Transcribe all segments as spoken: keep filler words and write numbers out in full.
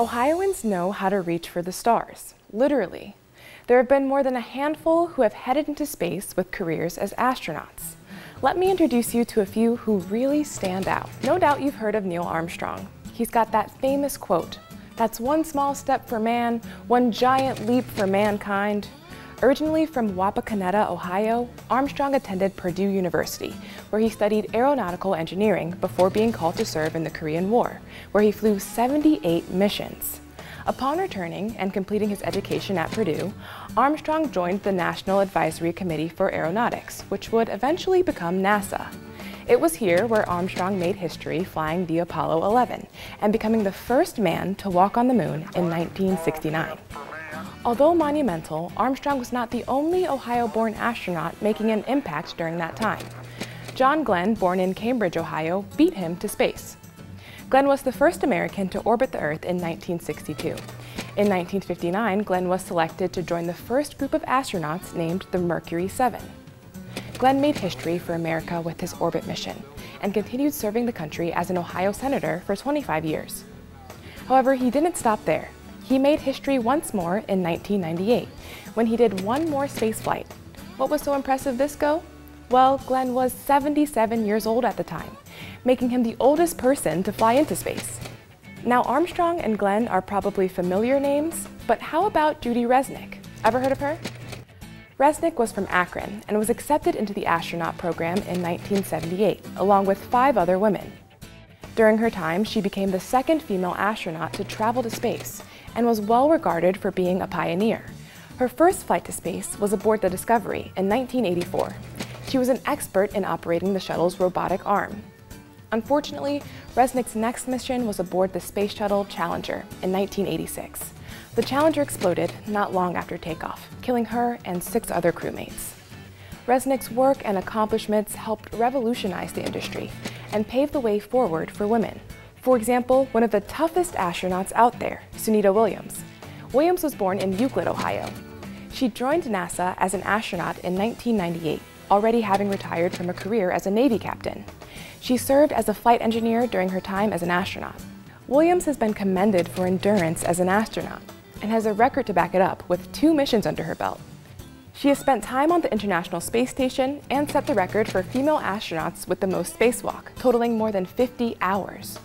Ohioans know how to reach for the stars, literally. There have been more than a handful who have headed into space with careers as astronauts. Let me introduce you to a few who really stand out. No doubt you've heard of Neil Armstrong. He's got that famous quote, "That's one small step for man, one giant leap for mankind." Originally from Wapakoneta, Ohio, Armstrong attended Purdue University, where he studied aeronautical engineering before being called to serve in the Korean War, where he flew seventy-eight missions. Upon returning and completing his education at Purdue, Armstrong joined the National Advisory Committee for Aeronautics, which would eventually become NASA. It was here where Armstrong made history flying the Apollo eleven and becoming the first man to walk on the moon in nineteen sixty-nine. Although monumental, Armstrong was not the only Ohio-born astronaut making an impact during that time. John Glenn, born in Cambridge, Ohio, beat him to space. Glenn was the first American to orbit the Earth in nineteen sixty-two. In nineteen fifty-nine, Glenn was selected to join the first group of astronauts named the Mercury seven. Glenn made history for America with his orbit mission and continued serving the country as an Ohio senator for twenty-five years. However, he didn't stop there. He made history once more in nineteen ninety-eight when he did one more space flight. What was so impressive this go? Well, Glenn was seventy-seven years old at the time, making him the oldest person to fly into space. Now Armstrong and Glenn are probably familiar names, but how about Judy Resnik? Ever heard of her? Resnik was from Akron and was accepted into the astronaut program in nineteen seventy-eight, along with five other women. During her time, she became the second female astronaut to travel to space and was well regarded for being a pioneer. Her first flight to space was aboard the Discovery in nineteen eighty-four. She was an expert in operating the shuttle's robotic arm. Unfortunately, Resnik's next mission was aboard the space shuttle Challenger in nineteen eighty-six. The Challenger exploded not long after takeoff, killing her and six other crewmates. Resnik's work and accomplishments helped revolutionize the industry and paved the way forward for women. For example, one of the toughest astronauts out there, Sunita Williams. Williams was born in Euclid, Ohio. She joined NASA as an astronaut in nineteen ninety-eight, already having retired from a career as a Navy captain. She served as a flight engineer during her time as an astronaut. Williams has been commended for endurance as an astronaut and has a record to back it up with two missions under her belt. She has spent time on the International Space Station and set the record for female astronauts with the most spacewalk, totaling more than fifty hours.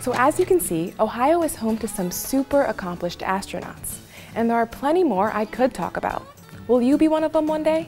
So as you can see, Ohio is home to some super accomplished astronauts, and there are plenty more I could talk about. Will you be one of them one day?